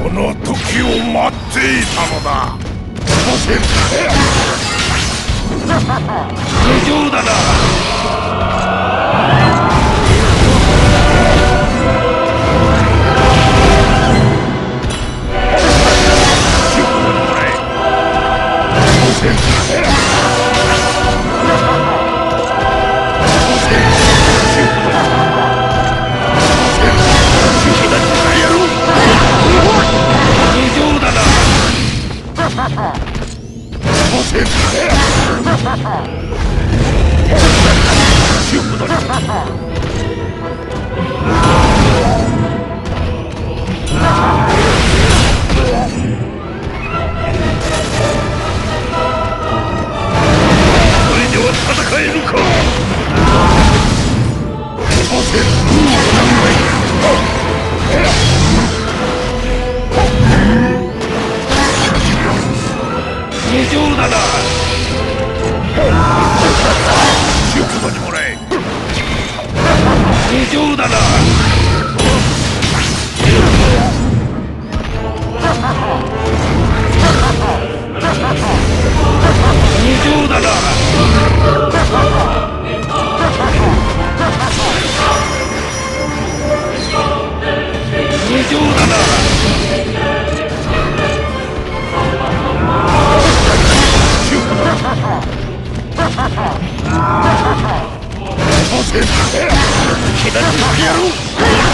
この時を待っていたのだ。無情だな。Get out of here!